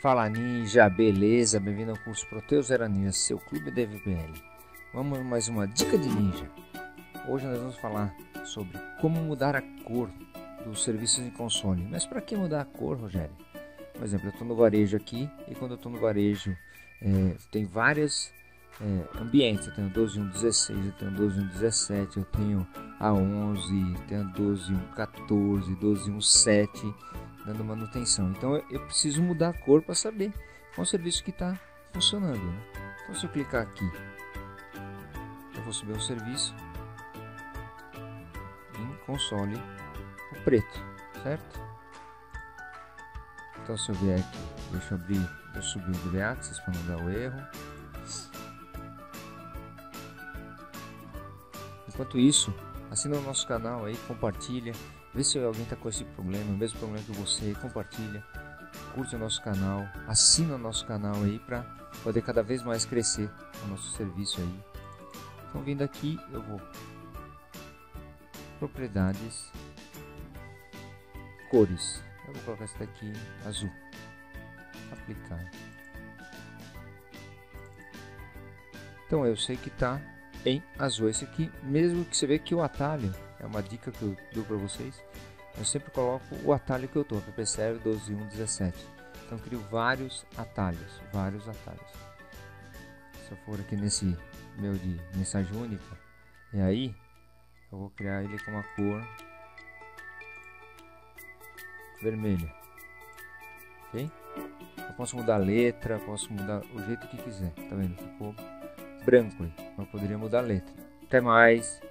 Fala Ninja, beleza? Bem-vindo ao curso Protheus Era Ninja, seu Clube ADVPL. Vamos mais uma dica de Ninja. Hoje nós vamos falar sobre como mudar a cor dos serviços de console. Mas para que mudar a cor, Rogério? Por exemplo, eu estou no varejo aqui e quando eu estou no varejo tem vários ambientes. Eu tenho 12.1.16, eu tenho 12.1.17, eu tenho a 11, eu tenho a 12.1.14, 12.1.7... dando manutenção. Então eu preciso mudar a cor para saber qual serviço que está funcionando, né? Então se eu clicar aqui, eu vou subir o serviço em console, o preto, certo? Então se eu vier aqui, deixa eu abrir, eu subir o VR para não dar o erro. Enquanto isso, assina o nosso canal aí, compartilha. Vê se alguém está com esse problema, o mesmo problema que você, compartilha, curte o nosso canal, assina o nosso canal aí para poder cada vez mais crescer o nosso serviço aí. Então vindo aqui, eu vou propriedades, cores, eu vou colocar essa daqui azul, aplicar. Então eu sei que está em azul esse aqui, mesmo que você vê que o atalho, é uma dica que eu dou para vocês, eu sempre coloco o atalho que eu estou, PCR 12.1.17. Então eu crio vários atalhos, Se eu for aqui nesse meu de mensagem única, e aí eu vou criar ele com uma cor vermelha, ok? Eu posso mudar a letra, posso mudar o jeito que quiser, tá vendo? Ficou branco aí, eu poderia mudar a letra. Até mais!